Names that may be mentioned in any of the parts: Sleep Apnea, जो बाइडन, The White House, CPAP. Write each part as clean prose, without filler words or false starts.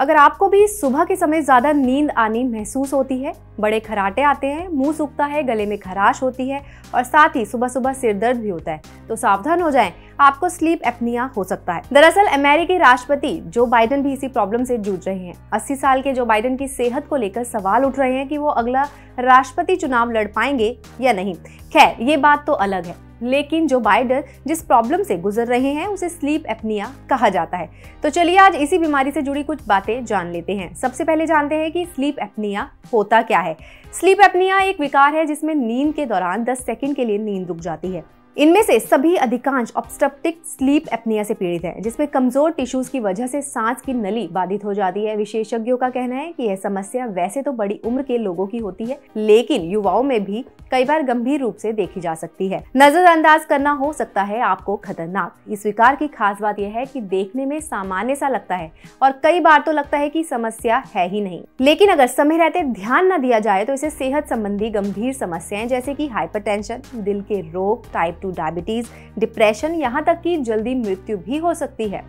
अगर आपको भी सुबह के समय ज़्यादा नींद आनी महसूस होती है, बड़े खराटे आते हैं, मुंह सूखता है, गले में खराश होती है और साथ ही सुबह सुबह सिर दर्द भी होता है तो सावधान हो जाएं, आपको स्लीप एपनिया हो सकता है। दरअसल अमेरिकी राष्ट्रपति जो बाइडन भी इसी प्रॉब्लम से जूझ रहे हैं। 80 साल के जो बाइडन की सेहत को लेकर सवाल उठ रहे हैं कि वो अगला राष्ट्रपति चुनाव लड़ पाएंगे या नहीं। खैर ये बात तो अलग है, लेकिन जो बाइडन जिस प्रॉब्लम से गुजर रहे हैं उसे स्लीप एपनिया कहा जाता है। तो चलिए आज इसी बीमारी से जुड़ी कुछ बातें जान लेते हैं। सबसे पहले जानते हैं कि स्लीप एपनिया होता क्या है। स्लीप एपनिया एक विकार है जिसमें नींद के दौरान 10 सेकंड के लिए नींद रुक जाती है। इनमें से सभी अधिकांश ऑब्स्ट्रक्टिव स्लीप एपनिया से पीड़ित हैं, जिसमें कमजोर टिश्यूज की वजह से सांस की नली बाधित हो जाती है। विशेषज्ञों का कहना है कि यह समस्या वैसे तो बड़ी उम्र के लोगों की होती है, लेकिन युवाओं में भी कई बार गंभीर रूप से देखी जा सकती है। नजरअंदाज करना हो सकता है आपको खतरनाक। इस विकार की खास बात यह है कि देखने में सामान्य सा लगता है और कई बार तो लगता है कि समस्या है ही नहीं, लेकिन अगर समय रहते ध्यान न दिया जाए तो इसे सेहत संबंधी गंभीर समस्याएं जैसे कि हाइपरटेंशन, दिल के रोग, टाइप डायबिटीज, डिप्रेशन, यहां तक कि जल्दी मृत्यु भी हो सकती है।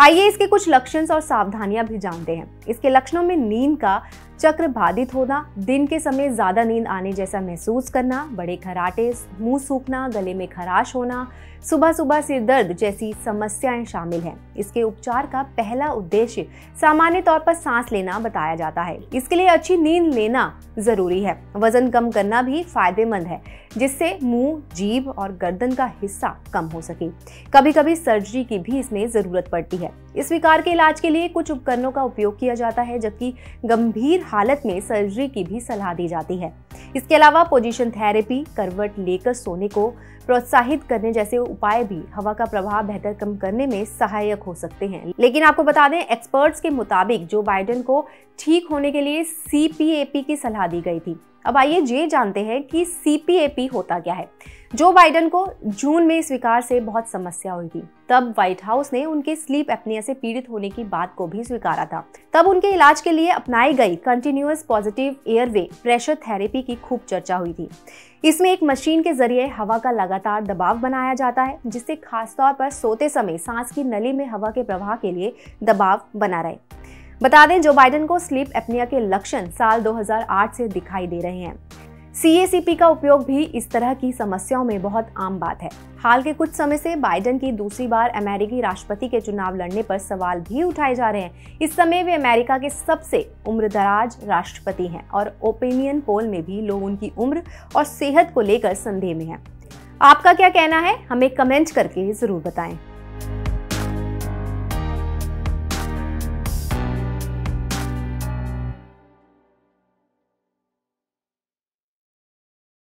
आइए इसके कुछ लक्षण और सावधानियां भी जानते हैं। इसके लक्षणों में नींद का चक्र बाधित होना, दिन के समय ज्यादा नींद आने जैसा महसूस करना, बड़े खराटे, मुंह सूखना, गले में खराश होना, सुबह सुबह सिर दर्द जैसी समस्याएं शामिल हैं। इसके उपचार का पहला उद्देश्य सामान्य तौर पर सांस लेना बताया जाता है। इसके लिए अच्छी नींद लेना जरूरी है। वजन कम करना भी फायदेमंद है, जिससे मुंह, जीभ और गर्दन का हिस्सा कम हो सके। कभी कभी सर्जरी की भी इसमें जरूरत पड़ती है। इस विकार के इलाज के लिए कुछ उपकरणों का उपयोग किया जाता है, जबकि गंभीर हालत में सर्जरी की भी सलाह दी जाती है। इसके अलावा पोजीशन थेरेपी, करवट लेकर सोने को प्रोत्साहित करने जैसे उपाय भी हवा का प्रभाव बेहतर कम करने में सहायक हो सकते हैं। लेकिन आपको बता दें, एक्सपर्ट्स के मुताबिक जो बाइडन को ठीक होने के लिए CPAP की सलाह दी गई थी। अब आइए ये जानते हैं कि CPAP होता क्या है। जो बाइडन को जून में इस विकार से बहुत समस्या हुई थी, तब व्हाइट हाउस ने उनके स्लीप एपनिया से पीड़ित होने की बात को भी स्वीकारा था। तब उनके इलाज के लिए अपनाई गई continuous positive airway pressure therapy की खूब चर्चा हुई थी। इसमें एक मशीन के जरिए हवा का लगातार दबाव बनाया जाता है, जिससे खासतौर पर सोते समय सांस की नली में हवा के प्रवाह के लिए दबाव बना रहे। बता दें, जो बाइडन को स्लीप एपनिया के लक्षण साल 2008 से दिखाई दे रहे हैं। CPAP का उपयोग भी इस तरह की समस्याओं में बहुत आम बात है। हाल के कुछ समय से बाइडन की दूसरी बार अमेरिकी राष्ट्रपति के चुनाव लड़ने पर सवाल भी उठाए जा रहे हैं। इस समय वे अमेरिका के सबसे उम्रदराज राष्ट्रपति हैं और ओपिनियन पोल में भी लोग उनकी उम्र और सेहत को लेकर संदेह में हैं। आपका क्या कहना है, हमें कमेंट करके जरूर बताएं।